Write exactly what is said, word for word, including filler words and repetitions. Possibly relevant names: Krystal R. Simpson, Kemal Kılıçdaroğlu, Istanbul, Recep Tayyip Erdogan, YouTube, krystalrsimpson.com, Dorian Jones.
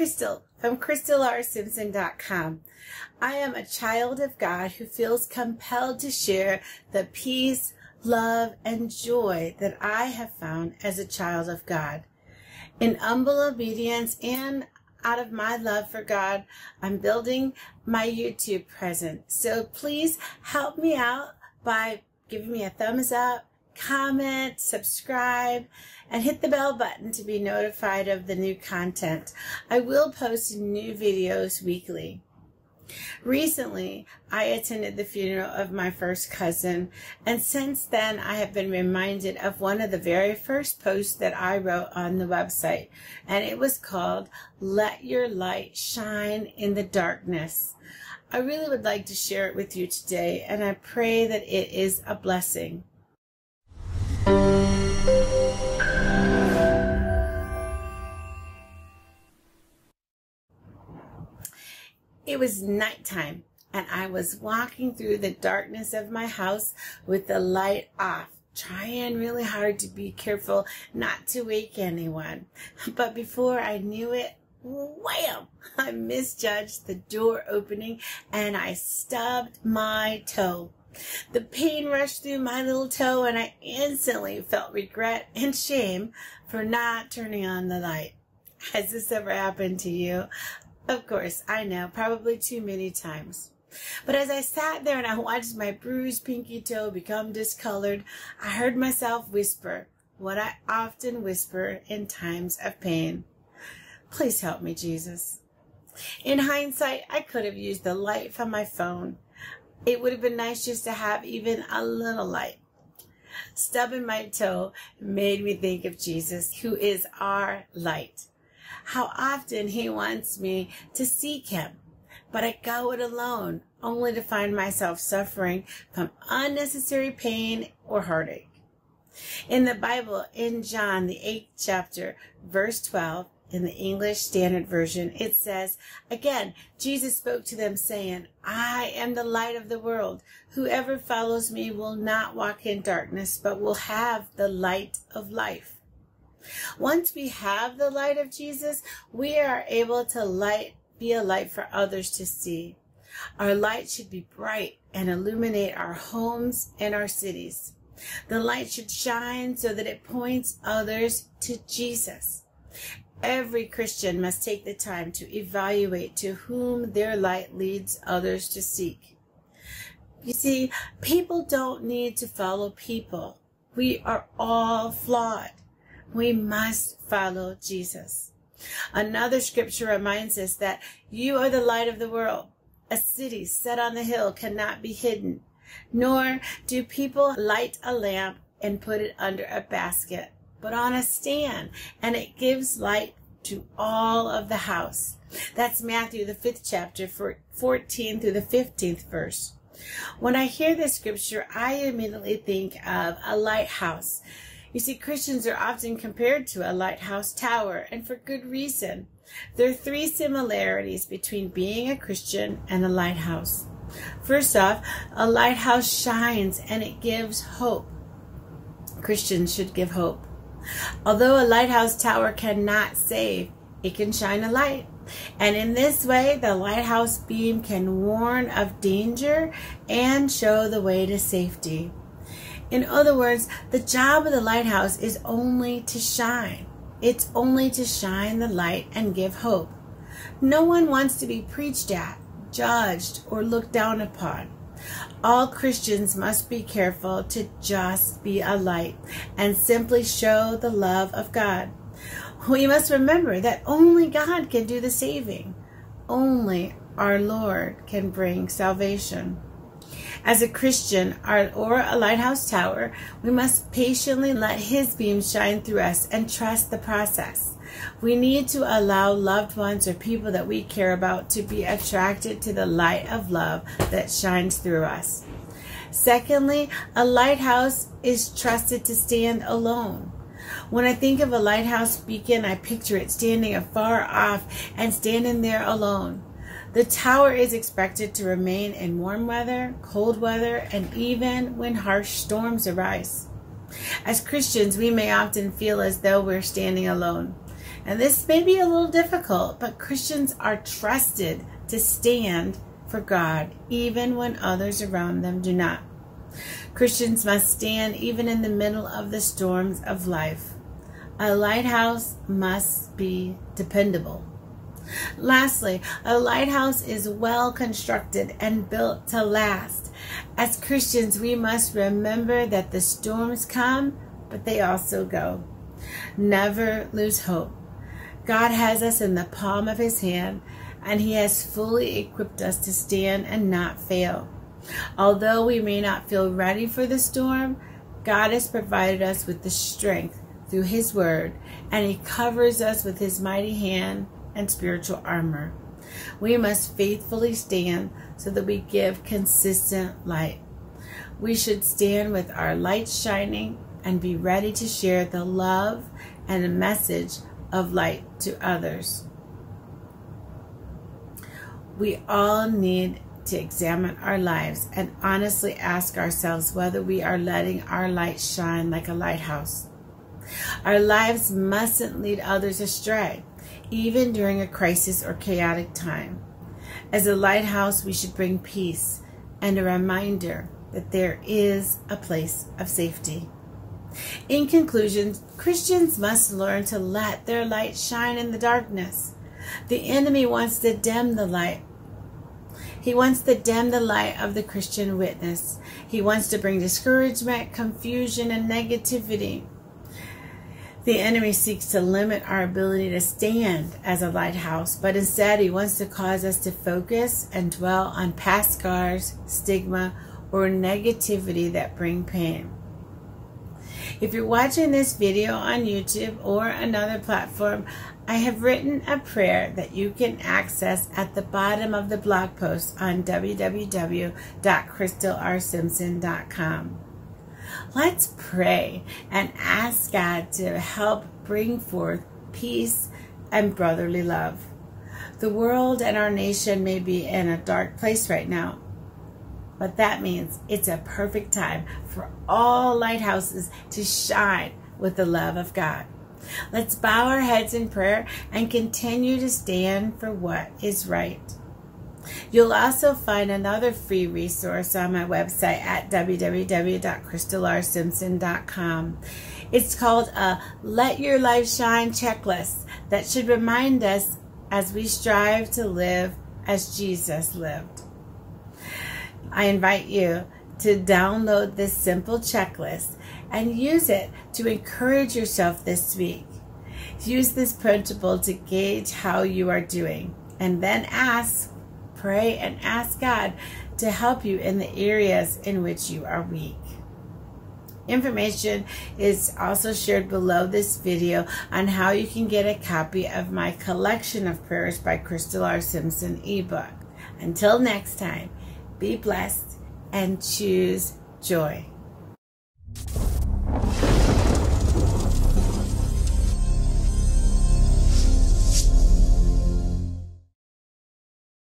Krystal from krystal r simpson dot com. I am a child of God who feels compelled to share the peace, love, and joy that I have found as a child of God. In humble obedience and out of my love for God, I'm building my YouTube presence. So please help me out by giving me a thumbs up, comment, subscribe, and hit the bell button to be notified of the new content. I will post new videos weekly. Recently, I attended the funeral of my first cousin, and since then I have been reminded of one of the very first posts that I wrote on the website, and it was called, "Let Your Light Shine in the Darkness." I really would like to share it with you today, and I pray that it is a blessing. It was nighttime, and I was walking through the darkness of my house with the light off, trying really hard to be careful not to wake anyone. But before I knew it, wham! I misjudged the door opening, and I stubbed my toe. The pain rushed through my little toe, and I instantly felt regret and shame for not turning on the light. Has this ever happened to you? Of course, I know, probably too many times. But as I sat there and I watched my bruised pinky toe become discolored, I heard myself whisper what I often whisper in times of pain. Please help me, Jesus. In hindsight, I could have used the light from my phone. It would have been nice just to have even a little light. Stubbing my toe made me think of Jesus, who is our light. How often he wants me to seek him, but I go it alone, only to find myself suffering from unnecessary pain or heartache. In the Bible, in John, the eighth chapter, verse twelve, in the English Standard Version, it says, "Again, Jesus spoke to them, saying, I am the light of the world. Whoever follows me will not walk in darkness, but will have the light of life." Once we have the light of Jesus, we are able to light, be a light for others to see. Our light should be bright and illuminate our homes and our cities. The light should shine so that it points others to Jesus. Every Christian must take the time to evaluate to whom their light leads others to seek. You see, people don't need to follow people. We are all flawed. We must follow Jesus. Another scripture reminds us that you are the light of the world. A city set on the hill cannot be hidden, nor do people light a lamp and put it under a basket, but on a stand, and it gives light to all of the house. That's Matthew, the fifth chapter, fourteen through the fifteenth verse. When I hear this scripture, I immediately think of a lighthouse. You see, Christians are often compared to a lighthouse tower, and for good reason. There are three similarities between being a Christian and a lighthouse. First off, a lighthouse shines and it gives hope. Christians should give hope. Although a lighthouse tower cannot save, it can shine a light. And in this way, the lighthouse beam can warn of danger and show the way to safety. In other words, the job of the lighthouse is only to shine. It's only to shine the light and give hope. No one wants to be preached at, judged, or looked down upon. All Christians must be careful to just be a light and simply show the love of God. We must remember that only God can do the saving. Only our Lord can bring salvation. As a Christian or a lighthouse tower, we must patiently let his beam shine through us and trust the process. We need to allow loved ones or people that we care about to be attracted to the light of love that shines through us. Secondly, a lighthouse is trusted to stand alone. When I think of a lighthouse beacon, I picture it standing afar off and standing there alone. The tower is expected to remain in warm weather, cold weather, and even when harsh storms arise. As Christians, we may often feel as though we're standing alone. And this may be a little difficult, but Christians are trusted to stand for God even when others around them do not. Christians must stand even in the middle of the storms of life. A lighthouse must be dependable. Lastly, a lighthouse is well constructed and built to last. As Christians, we must remember that the storms come, but they also go. Never lose hope. God has us in the palm of his hand, and he has fully equipped us to stand and not fail. Although we may not feel ready for the storm, God has provided us with the strength through his word, and he covers us with his mighty hand and spiritual armor. We must faithfully stand so that we give consistent light. We should stand with our light shining and be ready to share the love and the message of light to others. We all need to examine our lives and honestly ask ourselves whether we are letting our light shine like a lighthouse. Our lives mustn't lead others astray, even during a crisis or chaotic time. As a lighthouse, we should bring peace and a reminder that there is a place of safety. In conclusion, Christians must learn to let their light shine in the darkness. The enemy wants to dim the light. He wants to dim the light of the Christian witness. He wants to bring discouragement, confusion, and negativity. The enemy seeks to limit our ability to stand as a lighthouse, but instead he wants to cause us to focus and dwell on past scars, stigma, or negativity that bring pain. If you're watching this video on YouTube or another platform, I have written a prayer that you can access at the bottom of the blog post on w w w dot krystal r simpson dot com. Let's pray and ask God to help bring forth peace and brotherly love. The world and our nation may be in a dark place right now, but that means it's a perfect time for all lighthouses to shine with the love of God. Let's bow our heads in prayer and continue to stand for what is right. You'll also find another free resource on my website at w w w dot krystal r simpson dot com. It's called a Let Your Light Shine Checklist that should remind us as we strive to live as Jesus lived. I invite you to download this simple checklist and use it to encourage yourself this week. Use this principle to gauge how you are doing, and then ask, pray and ask God to help you in the areas in which you are weak. Information is also shared below this video on how you can get a copy of my collection of prayers by Krystal R. Simpson ebook. Until next time, be blessed and choose joy.